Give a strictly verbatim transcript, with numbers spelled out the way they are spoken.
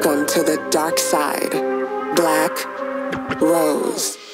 Welcome to the dark side, Black Rose.